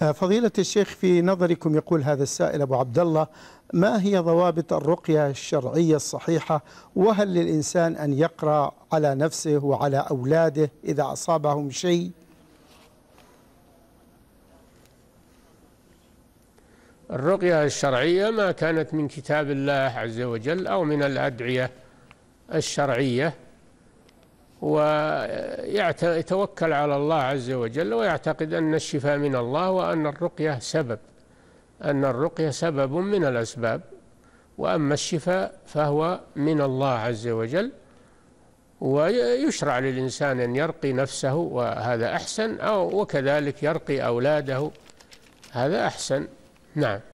فضيلة الشيخ في نظركم، يقول هذا السائل أبو عبد الله، ما هي ضوابط الرقية الشرعية الصحيحة؟ وهل للإنسان أن يقرأ على نفسه وعلى أولاده إذا أصابهم شيء؟ الرقية الشرعية ما كانت من كتاب الله عز وجل أو من الأدعية الشرعية، ويتوكل على الله عز وجل ويعتقد أن الشفاء من الله، وأن الرقية سبب، أن الرقية سبب من الأسباب، وأما الشفاء فهو من الله عز وجل. ويشرع للإنسان أن يرقي نفسه وهذا أحسن، أو وكذلك يرقي أولاده هذا أحسن. نعم.